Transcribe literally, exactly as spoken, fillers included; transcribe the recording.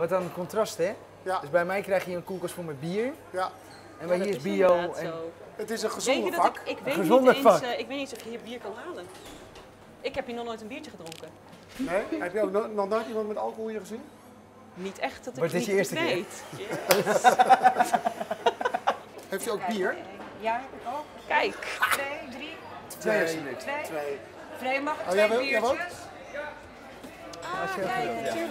Wat een contrast, hè? Ja. Dus bij mij krijg je een koelkast voor mijn bier. Ja. En bij ja, hier is bio. En... Het is een gezonde vak. Ik, ik, weet een gezonde niet vak. Eens, uh, ik weet niet of je hier bier kan halen. Ik heb hier nog nooit een biertje gedronken. Nee? Heb je ook nog nooit iemand met alcohol hier gezien? Niet echt dat ik maar het niet weet. Maar dit is je eerste weet. Keer? Yes. Heeft u ook bier? Ja, heb ik ook. Kijk. Twee, drie. Twee. Twee. Twee. Twee. Mag ik twee oh, jij biertjes? Wil, jij wil? Ja. Ah, kijk, natuurlijk. Ja.